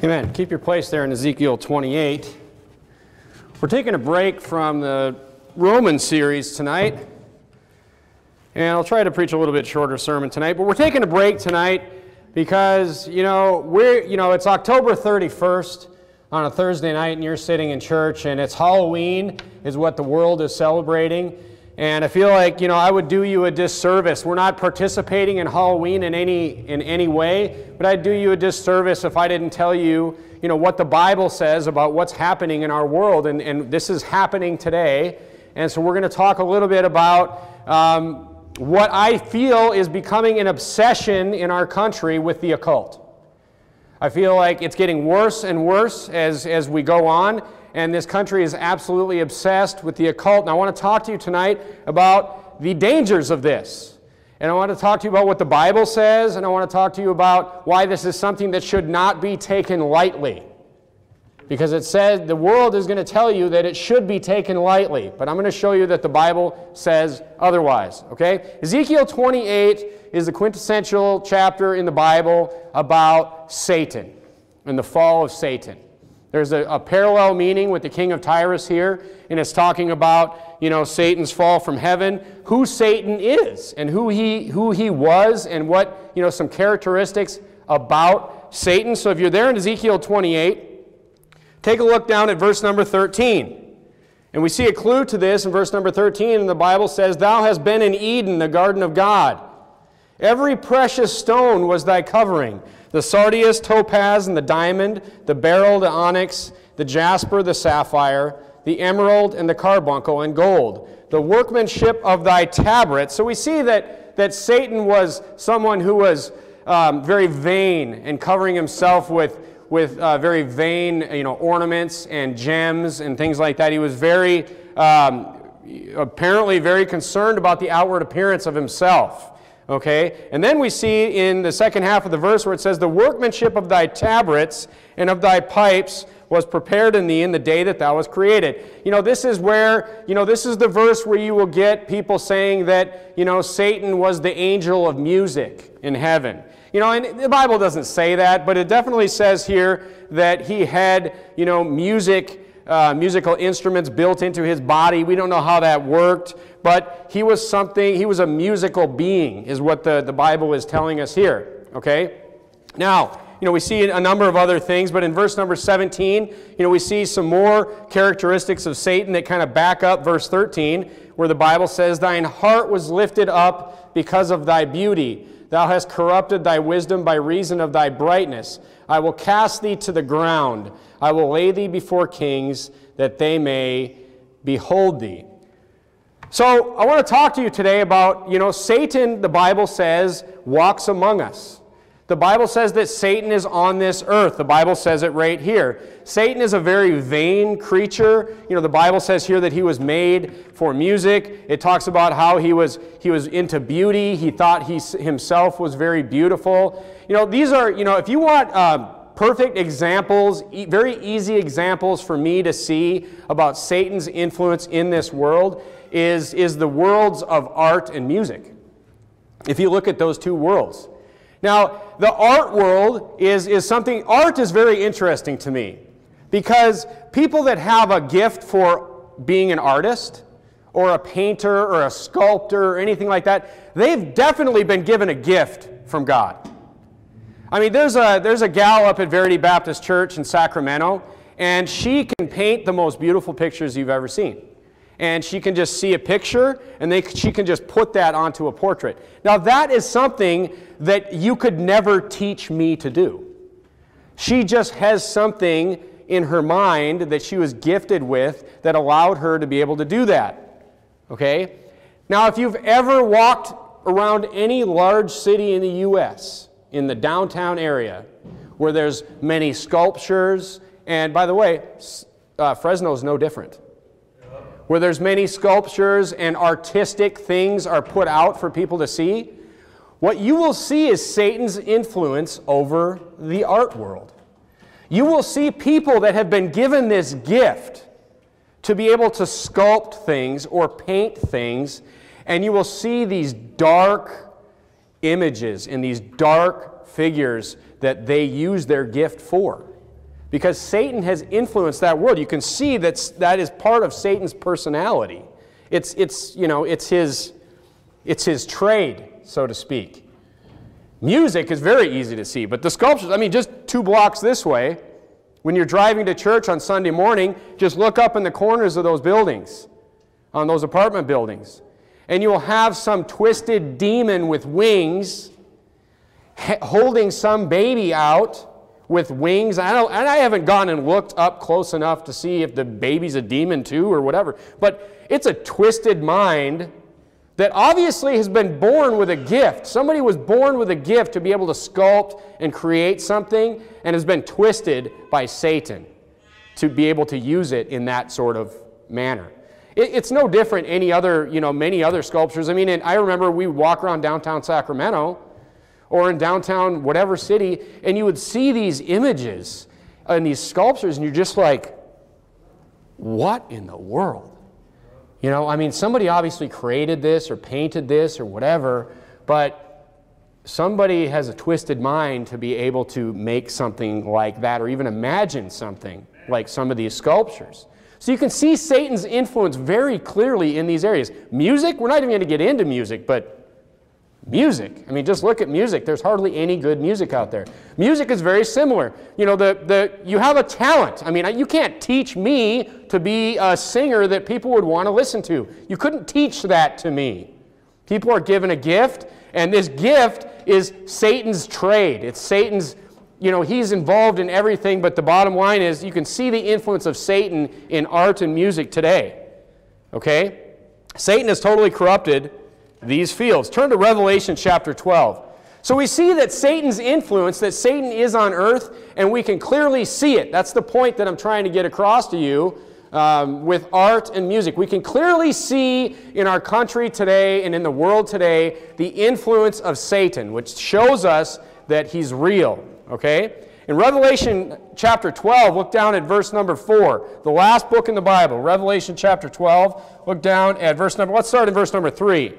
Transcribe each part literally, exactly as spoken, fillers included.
Amen. Keep your place there in Ezekiel twenty-eight. We're taking a break from the Roman series tonight. And I'll try to preach a little bit shorter sermon tonight, but we're taking a break tonight because, you know, we're, you know, it's October thirty-first on a Thursday night and you're sitting in church and it's Halloween is what the world is celebrating. And I feel like, you know, I would do you a disservice. We're not participating in Halloween in any in any way, but I'd do you a disservice if I didn't tell you, you know, what the Bible says about what's happening in our world, and, and this is happening today. And so we're going to talk a little bit about um, what I feel is becoming an obsession in our country with the occult. I feel like it's getting worse and worse as, as we go on, and this country is absolutely obsessed with the occult. And I want to talk to you tonight about the dangers of this. And I want to talk to you about what the Bible says, and I want to talk to you about why this is something that should not be taken lightly. Because it says the world is going to tell you that it should be taken lightly, but I'm going to show you that the Bible says otherwise. Okay? Ezekiel twenty-eight is the quintessential chapter in the Bible about Satan and the fall of Satan. There's a, a parallel meaning with the king of Tyrus here, and it's talking about, you know, Satan's fall from heaven, who Satan is and who he who he was, and what, you know, some characteristics about Satan. So if you're there in Ezekiel twenty-eight. Take a look down at verse number thirteen. And we see a clue to this in verse number thirteen, and the Bible says, "Thou hast been in Eden, the garden of God. Every precious stone was thy covering, the sardius, topaz, and the diamond, the beryl, the onyx, the jasper, the sapphire, the emerald, and the carbuncle, and gold, the workmanship of thy tabrets." So we see that, that Satan was someone who was um, very vain and covering himself with with uh, very vain, you know, ornaments and gems and things like that. He was very, um, apparently very concerned about the outward appearance of himself. Okay? And then we see in the second half of the verse where it says, "The workmanship of thy tabrets and of thy pipes was prepared in thee in the day that thou was created." You know, this is where, you know, this is the verse where you will get people saying that, you know, Satan was the angel of music in heaven. You know, and the Bible doesn't say that, but it definitely says here that he had, you know, music, uh, musical instruments built into his body. We don't know how that worked, but he was something, he was a musical being, is what the, the Bible is telling us here, okay? Now, you know, we see a number of other things, but in verse number seventeen, you know, we see some more characteristics of Satan that kind of back up verse thirteen, where the Bible says, "Thine heart was lifted up because of thy beauty. Thou hast corrupted thy wisdom by reason of thy brightness. I will cast thee to the ground. I will lay thee before kings, that they may behold thee." So I want to talk to you today about, you know, Satan, the Bible says, walks among us. The Bible says that Satan is on this earth. The Bible says it right here. Satan is a very vain creature. You know, the Bible says here that he was made for music. It talks about how he was, he was into beauty. He thought he himself was very beautiful. You know, these are, you know, if you want um, perfect examples, e- very easy examples for me to see about Satan's influence in this world is, is the worlds of art and music. If you look at those two worlds. Now, the art world is, is something, art is very interesting to me, because people that have a gift for being an artist or a painter or a sculptor or anything like that, they've definitely been given a gift from God. I mean, there's a, there's a gal up at Verity Baptist Church in Sacramento, and she can paint the most beautiful pictures you've ever seen. And she can just see a picture, and they, she can just put that onto a portrait. Now, that is something that you could never teach me to do. She just has something in her mind that she was gifted with that allowed her to be able to do that. Okay? Now, if you've ever walked around any large city in the U S, in the downtown area, where there's many sculptures, and by the way, uh, Fresno is no different, where there's many sculptures and artistic things are put out for people to see, what you will see is Satan's influence over the art world. You will see people that have been given this gift to be able to sculpt things or paint things, and you will see these dark images and these dark figures that they use their gift for. because Satan has influenced that world. You can see that that is part of Satan's personality. It's, it's, you know, it's his, it's his trade, so to speak. Music is very easy to see, but the sculptures, I mean, just two blocks this way, when you're driving to church on Sunday morning, just look up in the corners of those buildings, on those apartment buildings, and you'll have some twisted demon with wings holding some baby out with wings. I don't, and I haven't gone and looked up close enough to see if the baby's a demon too or whatever, but it's a twisted mind that obviously has been born with a gift. Somebody was born with a gift to be able to sculpt and create something and has been twisted by Satan to be able to use it in that sort of manner. It, it's no different any other, you know, many other sculptures. I mean, and I remember we walk around downtown Sacramento or in downtown whatever city, and you would see these images and these sculptures, and you're just like, what in the world? You know, I mean, somebody obviously created this or painted this or whatever, but somebody has a twisted mind to be able to make something like that or even imagine something like some of these sculptures. So you can see Satan's influence very clearly in these areas. Music, we're not even going to get into music, but music. I mean, just look at music. There's hardly any good music out there. Music is very similar. You know, the, the, you have a talent. I mean, you can't teach me to be a singer that people would want to listen to. You couldn't teach that to me. People are given a gift, and this gift is Satan's trade. It's Satan's, you know, he's involved in everything, but the bottom line is you can see the influence of Satan in art and music today. Okay? Satan has totally corrupted these fields. Turn to Revelation chapter twelve. So we see that Satan's influence, that Satan is on earth, and we can clearly see it. That's the point that I'm trying to get across to you um, with art and music. We can clearly see in our country today and in the world today the influence of Satan, which shows us that he's real. Okay? In Revelation chapter twelve, look down at verse number four, the last book in the Bible. Revelation chapter twelve, look down at verse number, let's start at verse number three.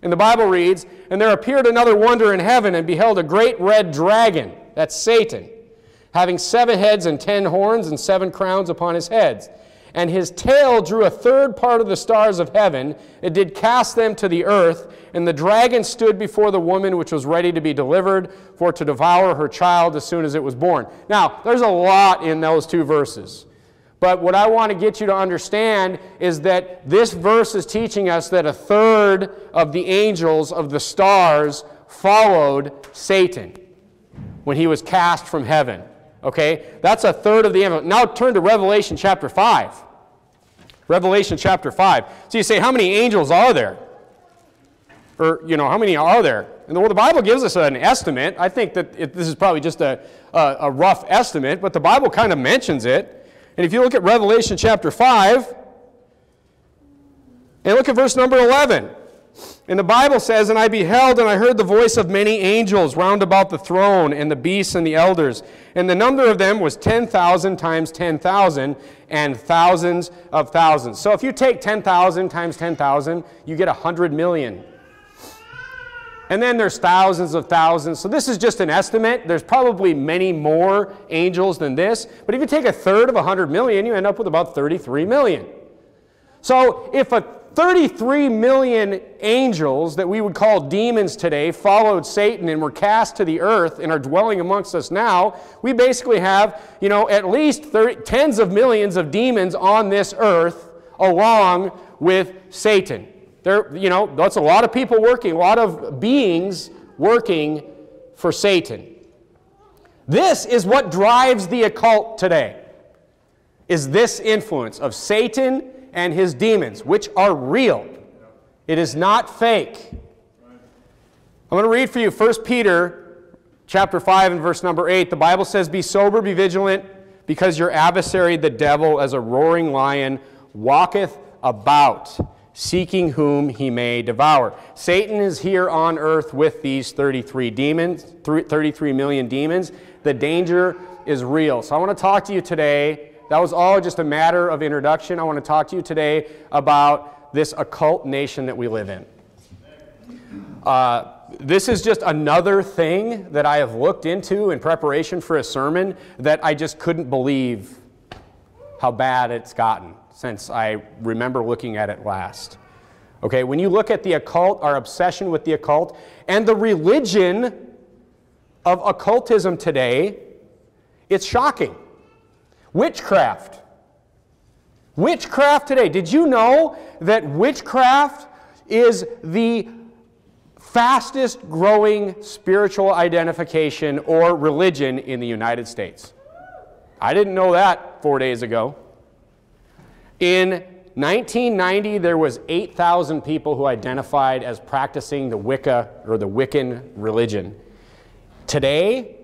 And the Bible reads, "And there appeared another wonder in heaven, and beheld a great red dragon," that's Satan, "having seven heads and ten horns and seven crowns upon his heads. And his tail drew a third part of the stars of heaven, it did cast them to the earth, and the dragon stood before the woman which was ready to be delivered, for to devour her child as soon as it was born." Now, there's a lot in those two verses. But what I want to get you to understand is that this verse is teaching us that a third of the angels of the stars followed Satan when he was cast from heaven. Okay? That's a third of the angels. Now turn to Revelation chapter five. Revelation chapter five. So you say, how many angels are there? Or, you know, how many are there? And the, well, the Bible gives us an estimate. I think that it, this is probably just a, a, a rough estimate, but the Bible kind of mentions it. And if you look at Revelation chapter five, and look at verse number eleven. And the Bible says, "And I beheld, and I heard the voice of many angels round about the throne, and the beasts and the elders. And the number of them was ten thousand times ten thousand, and thousands of thousands." So if you take ten thousand times ten thousand, you get one hundred million. And then there's thousands of thousands. So this is just an estimate. There's probably many more angels than this. But if you take a third of one hundred million, you end up with about thirty-three million. So if a thirty-three million angels that we would call demons today followed Satan and were cast to the earth and are dwelling amongst us now, we basically have, you know, at least tens of millions of demons on this earth along with Satan. There, you know, that's a lot of people working, a lot of beings working for Satan. This is what drives the occult today, is this influence of Satan and his demons, which are real. It is not fake. I'm going to read for you First Peter chapter five and verse number eight. The Bible says, "Be sober, be vigilant, because your adversary, the devil, as a roaring lion, walketh about, seeking whom he may devour." Satan is here on earth with these thirty-three demons, thirty-three million demons. The danger is real. So I want to talk to you today. That was all just a matter of introduction. I want to talk to you today about this occult nation that we live in. Uh, this is just another thing that I have looked into in preparation for a sermon that I just couldn't believe how bad it's gotten since I remember looking at it last. Okay, when you look at the occult, our obsession with the occult, and the religion of occultism today, it's shocking. Witchcraft. Witchcraft today. Did you know that witchcraft is the fastest growing spiritual identification or religion in the United States? I didn't know that four days ago. In nineteen ninety, there was eight thousand people who identified as practicing the Wicca or the Wiccan religion. Today,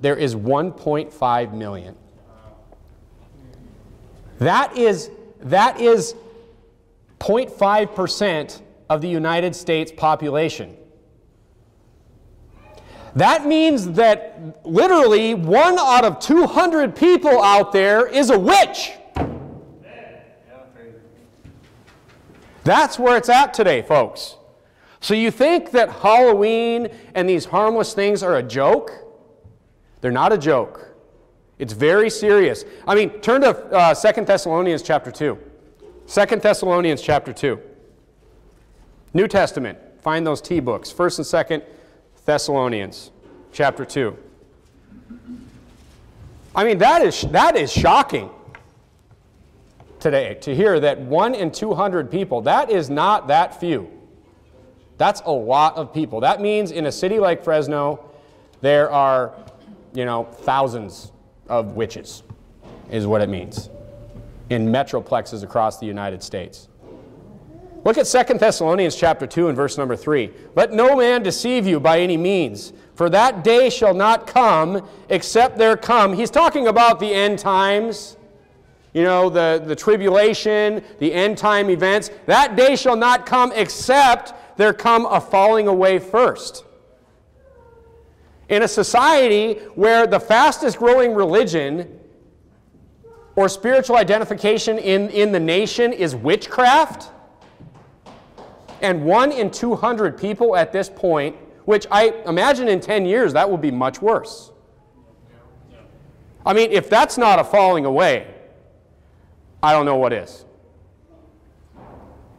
there is one point five million. That is, that is zero point five percent of the United States population. That means that literally one out of two hundred people out there is a witch. That's where it's at today, folks. So you think that Halloween and these harmless things are a joke? They're not a joke. It's very serious. I mean, turn to uh, Second Thessalonians chapter two. Second Thessalonians chapter two. New Testament. Find those T-books. First and Second Thessalonians chapter two. I mean, that is, that is shocking today to hear that one in two hundred people, that is not that few. That's a lot of people. That means in a city like Fresno, there are, you know, thousands of witches, is what it means, in metroplexes across the United States. Look at Second Thessalonians chapter two and verse number three. Let no man deceive you by any means, for that day shall not come except there come. He's talking about the end times, you know, the, the tribulation, the end time events. That day shall not come except there come a falling away first. In a society where the fastest growing religion or spiritual identification in, in the nation is witchcraft, and one in two hundred people at this point, which I imagine in ten years that will be much worse. I mean, if that's not a falling away, I don't know what is.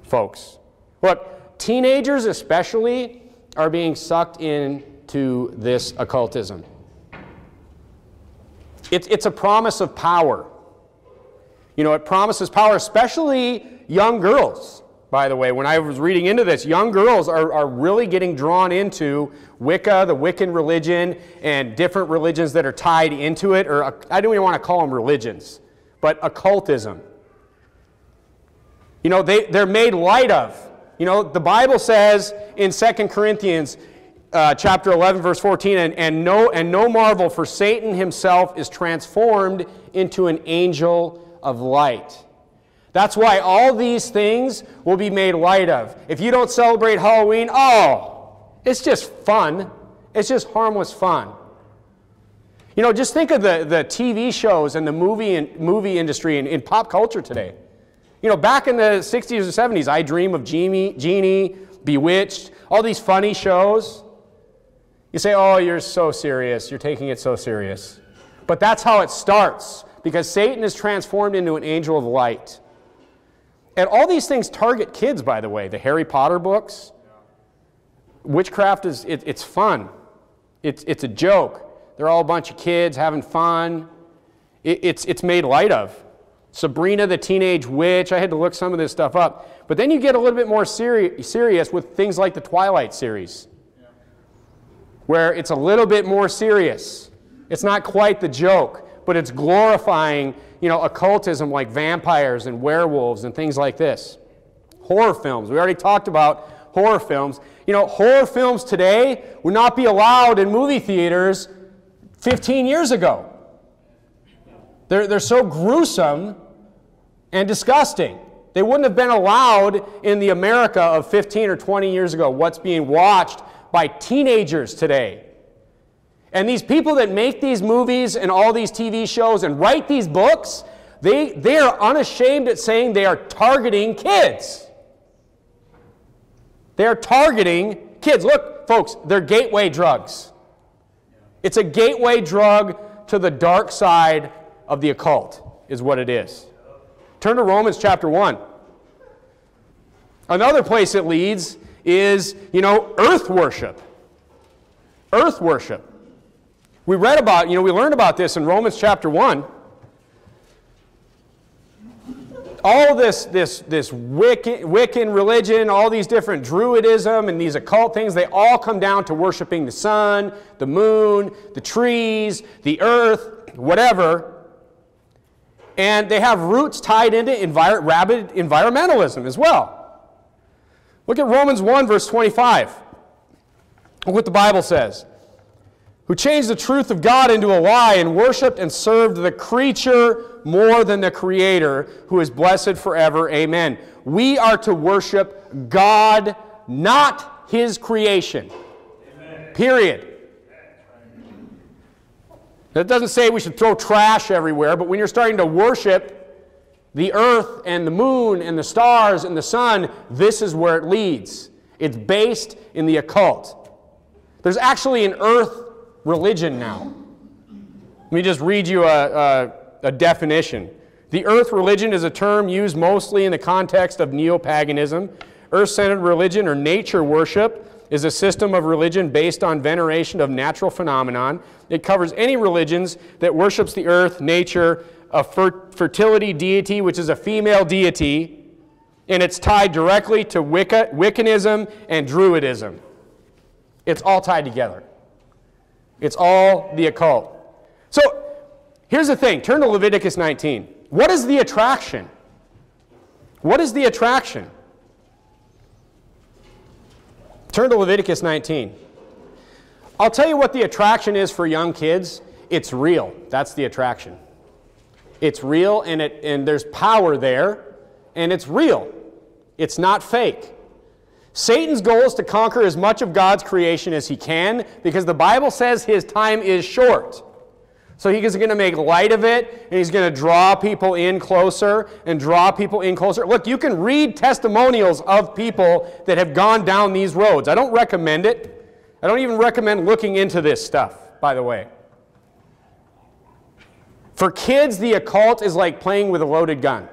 Folks, look, teenagers especially are being sucked in to this occultism. It, it's a promise of power. You know, it promises power, especially young girls, by the way. When I was reading into this, young girls are, are really getting drawn into Wicca, the Wiccan religion, and different religions that are tied into it, or I don't even want to call them religions, but occultism. You know, they, they're made light of. You know, the Bible says in Second Corinthians, Uh, chapter eleven, verse fourteen, and, and, no, and no marvel, for Satan himself is transformed into an angel of light. That's why all these things will be made light of. If you don't celebrate Halloween, oh, it's just fun. It's just harmless fun. You know, just think of the, the T V shows and the movie, and, movie industry and in pop culture today. You know, back in the sixties or seventies, I Dream of Jeannie, Jeannie, Bewitched, all these funny shows. You say, oh, you're so serious. You're taking it so serious. But that's how it starts, because Satan is transformed into an angel of light. And all these things target kids, by the way. The Harry Potter books. Witchcraft is, it, it's fun. It's, it's a joke. They're all a bunch of kids having fun. It, it's, it's made light of. Sabrina the Teenage Witch. I had to look some of this stuff up. But then you get a little bit more seri- serious with things like the Twilight series, where it's a little bit more serious. It's not quite the joke, but it's glorifying, you know, occultism like vampires and werewolves and things like this. Horror films. We already talked about horror films. You know, horror films today would not be allowed in movie theaters fifteen years ago. They're, they're so gruesome and disgusting. They wouldn't have been allowed in the America of fifteen or twenty years ago. What's being watched by teenagers today. And these people that make these movies and all these T V shows and write these books, they, they are unashamed at saying they are targeting kids. They are targeting kids. Look, folks, they're gateway drugs. It's a gateway drug to the dark side of the occult, is what it is. Turn to Romans chapter one. Another place it leads is, you know, earth worship. Earth worship. We read about, you know, we learned about this in Romans chapter one. All this, this, this Wiccan, Wiccan religion, all these different druidism and these occult things, they all come down to worshiping the sun, the moon, the trees, the earth, whatever. And they have roots tied into envir- rabid environmentalism as well. Look at Romans one, verse twenty-five. Look what the Bible says. Who changed the truth of God into a lie and worshipped and served the creature more than the Creator, who is blessed forever. Amen. We are to worship God, not His creation. Amen. Period. That doesn't say we should throw trash everywhere, but when you're starting to worship the earth and the moon and the stars and the sun, this is where it leads. It's based in the occult. There's actually an earth religion now. Let me just read you a, a, a definition. The earth religion is a term used mostly in the context of neo-paganism. Earth-centered religion, or nature worship, is a system of religion based on veneration of natural phenomenon. It covers any religions that worships the earth, nature, a fer- fertility deity, which is a female deity, and it's tied directly to Wicca, Wiccanism and Druidism. It's all tied together. It's all the occult. So, here's the thing. Turn to Leviticus nineteen. What is the attraction? What is the attraction? Turn to Leviticus nineteen. I'll tell you what the attraction is for young kids. It's real. That's the attraction. It's real, and, it, and there's power there, and it's real. It's not fake. Satan's goal is to conquer as much of God's creation as he can, because the Bible says his time is short. So he is going to make light of it, and he's going to draw people in closer and draw people in closer. Look, you can read testimonials of people that have gone down these roads. I don't recommend it. I don't even recommend looking into this stuff, by the way. For kids, the occult is like playing with a loaded gun.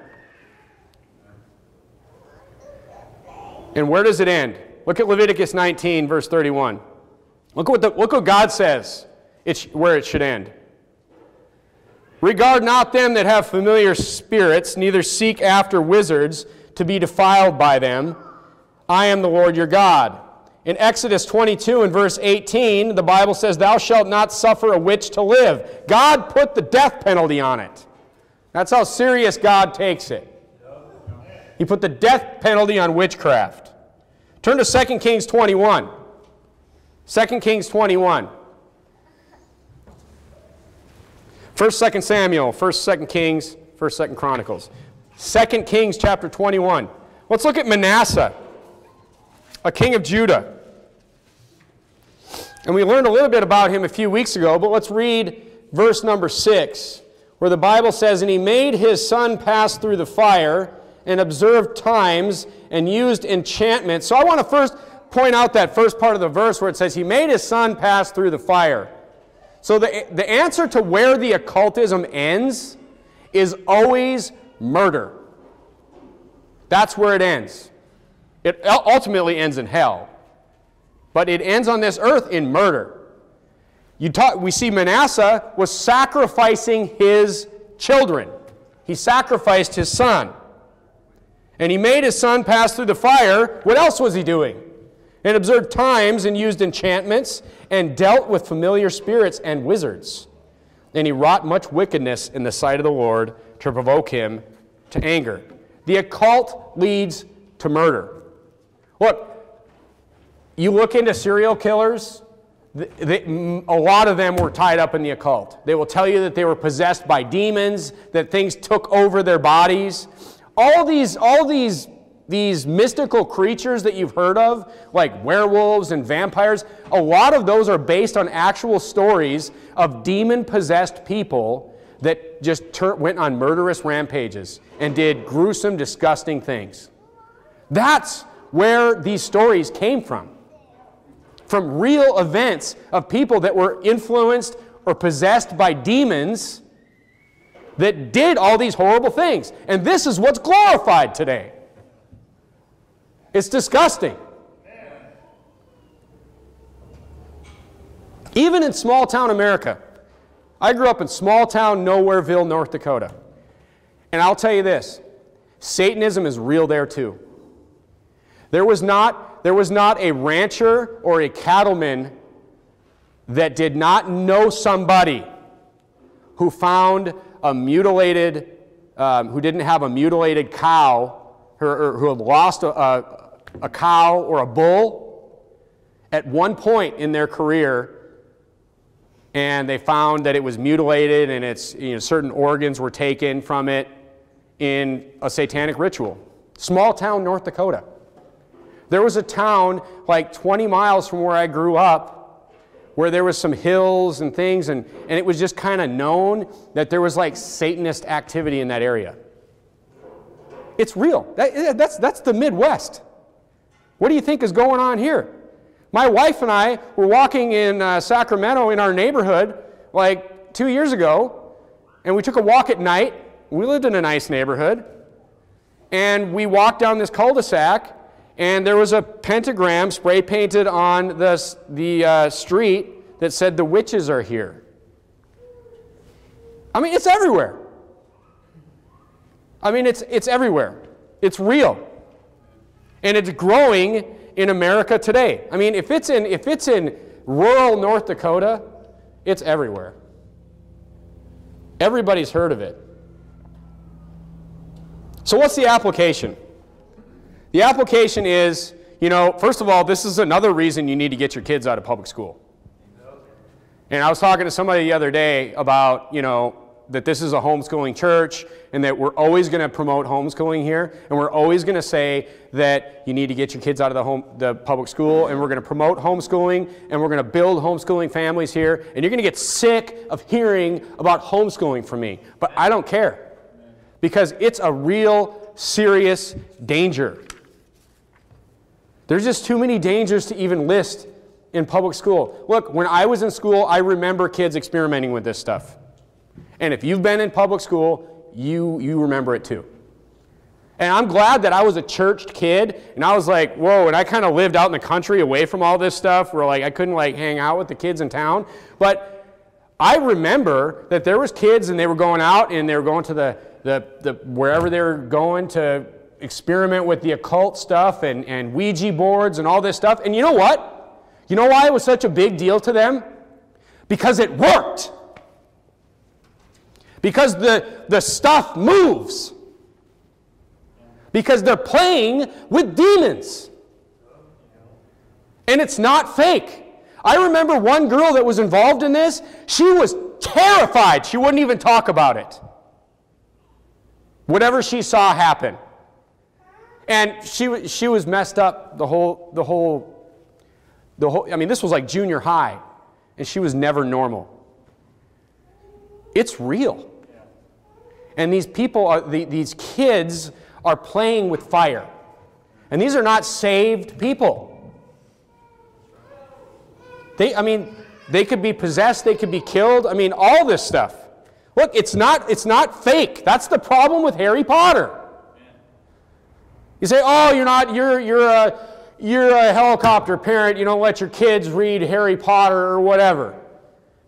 And where does it end? Look at Leviticus nineteen, verse thirty-one. Look what, the, look what God says it's where it should end. Regard not them that have familiar spirits, neither seek after wizards to be defiled by them. I am the Lord your God. In Exodus twenty-two and verse eighteen, the Bible says, Thou shalt not suffer a witch to live. God put the death penalty on it. That's how serious God takes it. He put the death penalty on witchcraft. Turn to Second Kings twenty-one. Second Kings twenty-one. First, Second Samuel, First, Second Kings, First, Second Chronicles. Second Kings chapter twenty-one. Let's look at Manasseh, a king of Judah. And we learned a little bit about him a few weeks ago, but let's read verse number six, where the Bible says, And he made his son pass through the fire, and observed times, and used enchantment. So I want to first point out that first part of the verse where it says, He made his son pass through the fire. So the, the answer to where the occultism ends is always murder. That's where it ends. It ultimately ends in hell. But it ends on this earth in murder. You talk, we see Manasseh was sacrificing his children. He sacrificed his son. And he made his son pass through the fire. What else was he doing? And observed times and used enchantments and dealt with familiar spirits and wizards. And he wrought much wickedness in the sight of the Lord to provoke him to anger. The occult leads to murder. Look, you look into serial killers, they, a lot of them were tied up in the occult. They will tell you that they were possessed by demons, that things took over their bodies. All these, all these, these mystical creatures that you've heard of, like werewolves and vampires, a lot of those are based on actual stories of demon-possessed people that just went on murderous rampages and did gruesome, disgusting things. That's where these stories came from. from real events of people that were influenced or possessed by demons that did all these horrible things. And this is what's glorified today. It's disgusting. Even in small-town America. I grew up in small-town Nowhereville, North Dakota. And I'll tell you this, Satanism is real there too. There was not, there was not a rancher or a cattleman that did not know somebody who found a mutilated, um, who didn't have a mutilated cow, or, or who had lost a, a, a cow or a bull at one point in their career, and they found that it was mutilated and its, you know, certain organs were taken from it in a satanic ritual. Small town North Dakota. There was a town like twenty miles from where I grew up where there was some hills and things, and, and it was just kind of known that there was like Satanist activity in that area. It's real. That, that's, that's the Midwest. What do you think is going on here? My wife and I were walking in uh, Sacramento in our neighborhood like two years ago, and we took a walk at night. We lived in a nice neighborhood, and we walked down this cul-de-sac, and there was a pentagram spray painted on the, the uh, street that said, "The witches are here." I mean, it's everywhere. I mean, it's, it's everywhere. It's real. And it's growing in America today. I mean, if it's in, if it's in rural North Dakota, it's everywhere. Everybody's heard of it. So what's the application? The application is, you know, first of all, this is another reason you need to get your kids out of public school. And I was talking to somebody the other day about, you know, that this is a homeschooling church and that we're always going to promote homeschooling here, and we're always going to say that you need to get your kids out of the, home, the public school, and we're going to promote homeschooling, and we're going to build homeschooling families here, and you're going to get sick of hearing about homeschooling from me. But I don't care, because it's a real serious danger. There's just too many dangers to even list in public school. Look, when I was in school, I remember kids experimenting with this stuff. And if you've been in public school, you, you remember it too. And I'm glad that I was a churched kid, and I was like, whoa, and I kind of lived out in the country away from all this stuff where like I couldn't like hang out with the kids in town. But I remember that there was kids and they were going out and they were going to the, the, the wherever they were going to experiment with the occult stuff and, and Ouija boards and all this stuff. And you know what? You know why it was such a big deal to them? Because it worked. Because the, the stuff moves. Because they're playing with demons. And it's not fake. I remember one girl that was involved in this, she was terrified. She wouldn't even talk about it. Whatever she saw happen. And she, she was messed up the whole, the whole, the whole, I mean, this was like junior high, and she was never normal. It's real. And these people, are, the, these kids are playing with fire. And these are not saved people. They, I mean, they could be possessed, they could be killed. I mean, all this stuff. Look, it's not, it's not fake. That's the problem with Harry Potter. You say, oh, you're not, you're, you're, a, you're a helicopter parent, you don't let your kids read Harry Potter or whatever.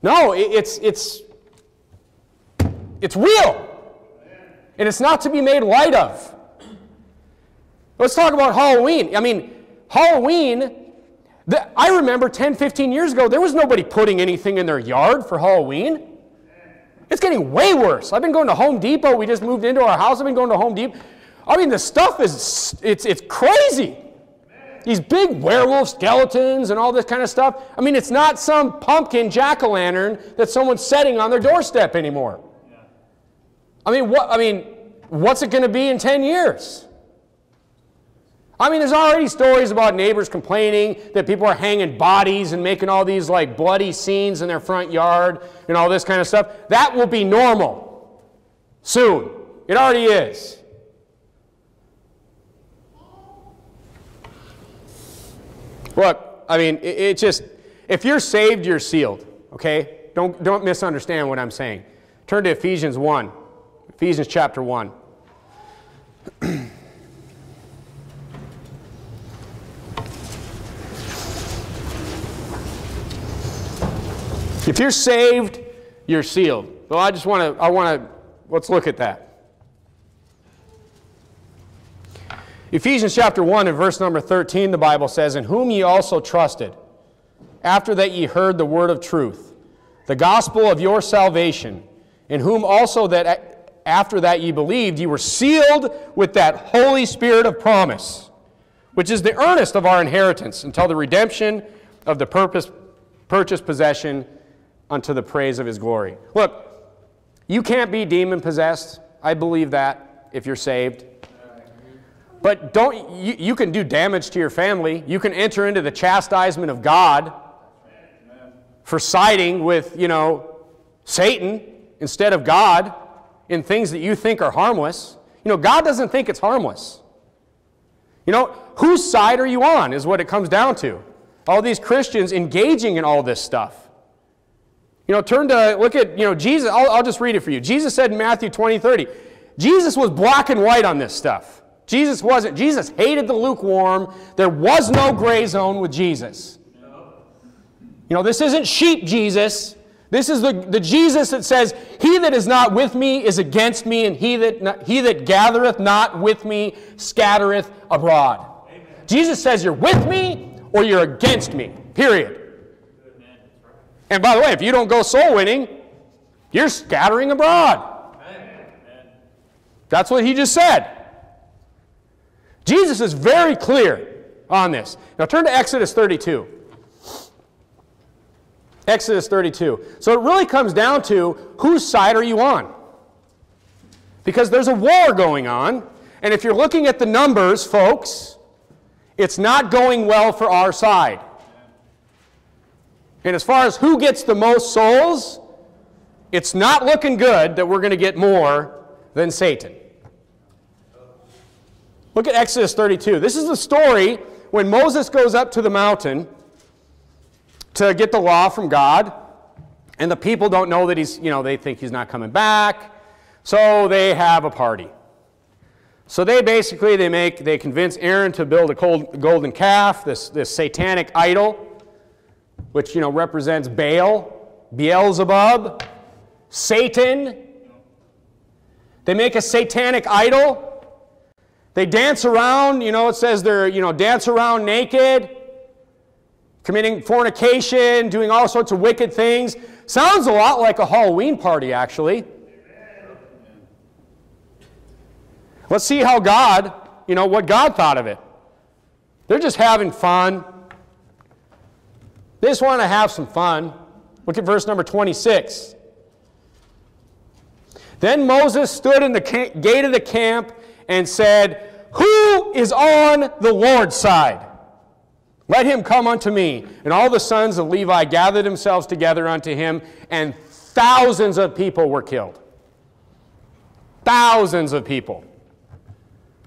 No, it, it's, it's, It's real. And it's not to be made light of. Let's talk about Halloween. I mean, Halloween, the, I remember ten, fifteen years ago, there was nobody putting anything in their yard for Halloween. It's getting way worse. I've been going to Home Depot. We just moved into our house. I've been going to Home Depot. I mean, the stuff is, it's, it's crazy. These big werewolf skeletons and all this kind of stuff. I mean, it's not some pumpkin jack-o'-lantern that someone's setting on their doorstep anymore. I mean, what, I mean, what's it going to be in ten years? I mean, there's already stories about neighbors complaining that people are hanging bodies and making all these like bloody scenes in their front yard and all this kind of stuff. That will be normal soon. It already is. Look, I mean, it, it just, if you're saved, you're sealed, okay? Don't, don't misunderstand what I'm saying. Turn to Ephesians one, Ephesians chapter one. If you're saved, you're sealed. Well, I just want to, I want to, let's look at that. Ephesians chapter one and verse number thirteen, the Bible says, "In whom ye also trusted, after that ye heard the word of truth, the gospel of your salvation, in whom also that after that ye believed, ye were sealed with that Holy Spirit of promise, which is the earnest of our inheritance, until the redemption of the purpose, purchased possession unto the praise of his glory." Look, you can't be demon-possessed. I believe that if you're saved. But don't, you, you can do damage to your family. You can enter into the chastisement of God for siding with, you know, Satan instead of God in things that you think are harmless. You know, God doesn't think it's harmless. You know, whose side are you on is what it comes down to. All these Christians engaging in all this stuff. You know, turn to, look at, you know, Jesus. I'll, I'll just read it for you. Jesus said in Matthew twenty, thirty, Jesus was black and white on this stuff. Jesus wasn't. Jesus hated the lukewarm. There was no gray zone with Jesus. You know, this isn't sheep Jesus. This is the, the Jesus that says, "He that is not with me is against me, and he that, not, he that gathereth not with me scattereth abroad." Amen. Jesus says, "You're with me or you're against me," period. Amen. And by the way, if you don't go soul winning, you're scattering abroad. Amen. That's what he just said. Jesus is very clear on this. Now turn to Exodus thirty-two. Exodus thirty-two. So it really comes down to whose side are you on? Because there's a war going on, and if you're looking at the numbers, folks, it's not going well for our side. And as far as who gets the most souls, it's not looking good that we're going to get more than Satan. Look at Exodus thirty-two. This is the story when Moses goes up to the mountain to get the law from God, and the people don't know that he's, you know, they think he's not coming back, so they have a party. So they basically, they make, they convince Aaron to build a golden calf, this, this satanic idol, which, you know, represents Baal, Beelzebub, Satan. They make a satanic idol. They dance around, you know, it says they're, you know, dance around naked, committing fornication, doing all sorts of wicked things. Sounds a lot like a Halloween party, actually. Let's see how God, you know, what God thought of it. They're just having fun. They just want to have some fun. Look at verse number twenty-six. "Then Moses stood in the gate of the camp and said, Who is on the Lord's side? Let him come unto me. And all the sons of Levi gathered themselves together unto him, and thousands of people were killed." Thousands of people.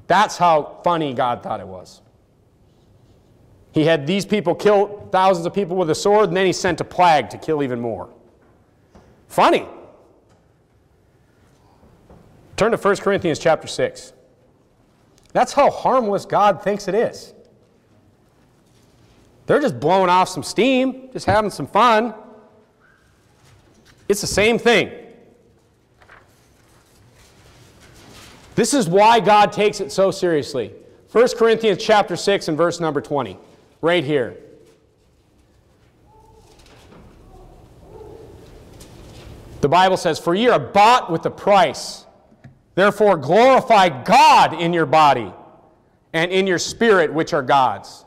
That's how funny God thought it was. He had these people kill thousands of people with a sword, and then he sent a plague to kill even more. Funny. Turn to First Corinthians chapter six. That's how harmless God thinks it is. They're just blowing off some steam, just having some fun. It's the same thing. This is why God takes it so seriously. First Corinthians chapter six and verse number twenty, right here. The Bible says, "For ye are bought with a price. Therefore glorify God in your body and in your spirit, which are God's."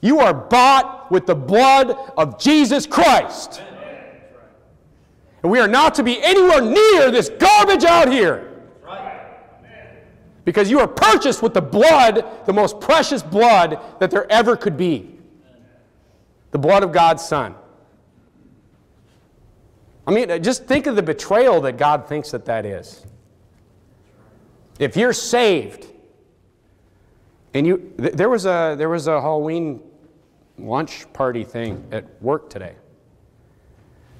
You are bought with the blood of Jesus Christ. Amen. And we are not to be anywhere near this garbage out here. Right. Because you are purchased with the blood, the most precious blood that there ever could be. The blood of God's Son. I mean, just think of the betrayal that God thinks that that is. If you're saved, and you, there was a there was a Halloween lunch party thing at work today.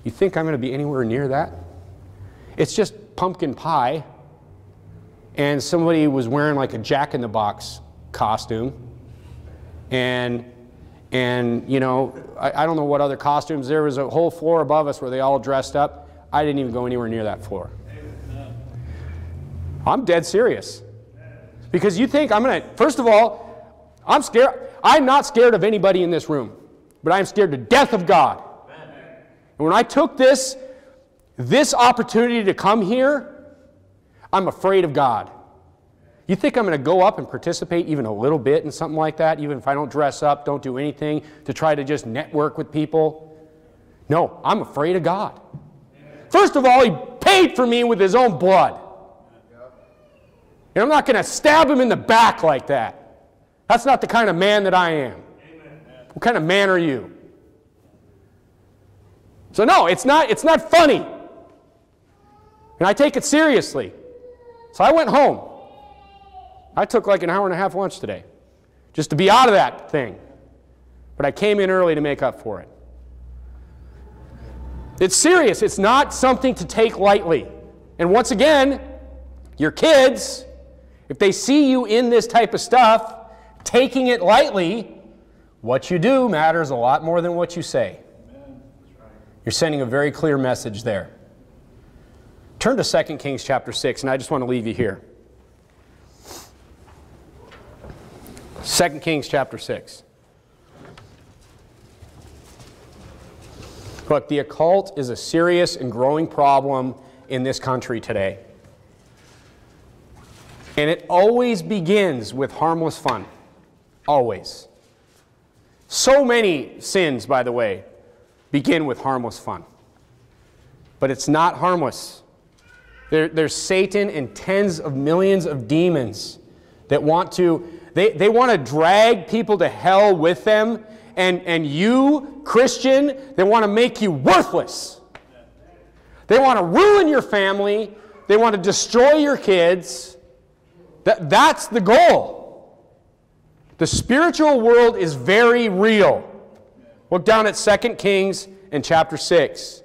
You think I'm going to be anywhere near that? It's just pumpkin pie, and somebody was wearing like a Jack-in-the-Box costume, and and you know, I, I don't know what other costumes. There was a whole floor above us where they all dressed up. I didn't even go anywhere near that floor. I'm dead serious. Because you think I'm going to, first of all, I'm scared. I'm not scared of anybody in this room, but I'm scared to death of God. And when I took this, this opportunity to come here, I'm afraid of God. You think I'm going to go up and participate even a little bit in something like that, even if I don't dress up, don't do anything, to try to just network with people? No, I'm afraid of God. First of all, He paid for me with His own blood. And I'm not going to stab Him in the back like that. That's not the kind of man that I am. Amen. What kind of man are you? So no, it's not, it's not funny. And I take it seriously. So I went home. I took like an hour and a half lunch today just to be out of that thing. But I came in early to make up for it. It's serious. It's not something to take lightly. And once again, your kids, if they see you in this type of stuff, taking it lightly, what you do matters a lot more than what you say. Amen. You're sending a very clear message there. Turn to Second Kings chapter six, and I just want to leave you here. Second Kings chapter six. Look, the occult is a serious and growing problem in this country today. And it always begins with harmless fun. Always. So many sins, by the way, begin with harmless fun. But it's not harmless. There, there's Satan and tens of millions of demons that want to, they, they want to drag people to hell with them. And, and you, Christian, they want to make you worthless. They want to ruin your family. They want to destroy your kids. That, that's the goal. The spiritual world is very real. Look down at Second Kings in chapter six.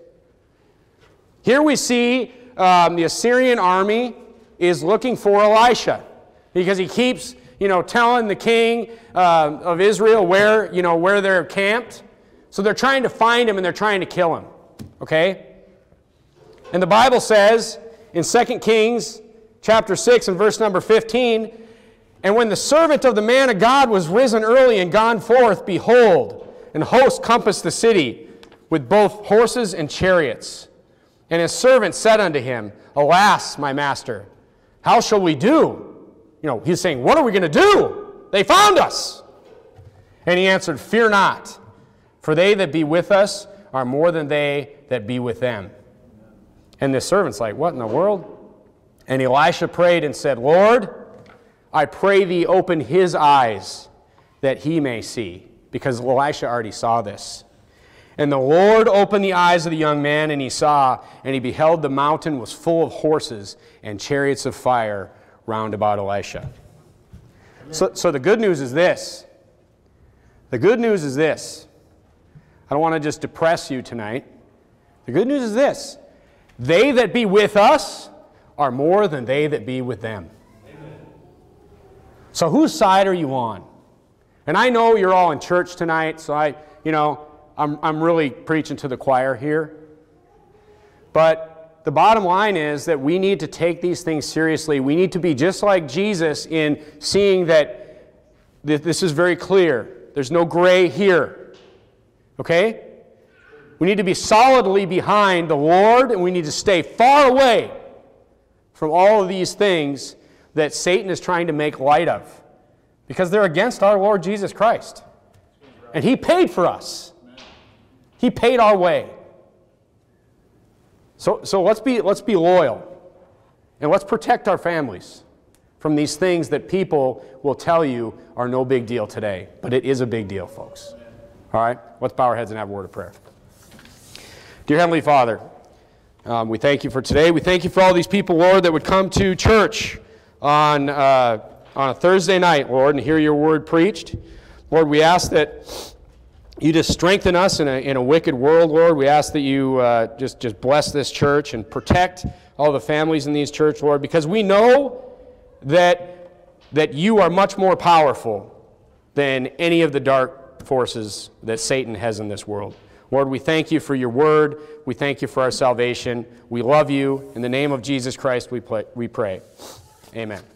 Here we see um, the Assyrian army is looking for Elisha because he keeps... you know, telling the king uh, of Israel where, you know, where they're camped. So they're trying to find him and they're trying to kill him. Okay? And the Bible says in Second Kings chapter six and verse number fifteen, "And when the servant of the man of God was risen early and gone forth, behold, an host compassed the city with both horses and chariots. And his servant said unto him, Alas, my master, how shall we do?" You know, he's saying, what are we going to do? They found us. And he answered, Fear not, for they that be with us are more than they that be with them. And the servant's like, what in the world? And Elisha prayed and said, Lord, I pray thee open his eyes that he may see. Because Elisha already saw this. And the Lord opened the eyes of the young man, and he saw, and he beheld the mountain was full of horses and chariots of fire round about Elisha. So, so the good news is this. The good news is this. I don't want to just depress you tonight. The good news is this. They that be with us are more than they that be with them. Amen. So whose side are you on? And I know you're all in church tonight, so I, you know, I'm, I'm really preaching to the choir here. But the bottom line is that we need to take these things seriously. We need to be just like Jesus in seeing that th- this is very clear. There's no gray here. Okay? We need to be solidly behind the Lord, and we need to stay far away from all of these things that Satan is trying to make light of. Because they're against our Lord Jesus Christ. And He paid for us. He paid our way. So, so let's be, let's be loyal, and let's protect our families from these things that people will tell you are no big deal today. But it is a big deal, folks. All right? Let's bow our heads and have a word of prayer. Dear Heavenly Father, um, we thank You for today. We thank You for all these people, Lord, that would come to church on, uh, on a Thursday night, Lord, and hear Your word preached. Lord, we ask that you just strengthen us in a, in a wicked world, Lord. We ask that you uh, just, just bless this church and protect all the families in these church, Lord, because we know that, that you are much more powerful than any of the dark forces that Satan has in this world. Lord, we thank you for your word. We thank you for our salvation. We love you. In the name of Jesus Christ, we, play, we pray. Amen.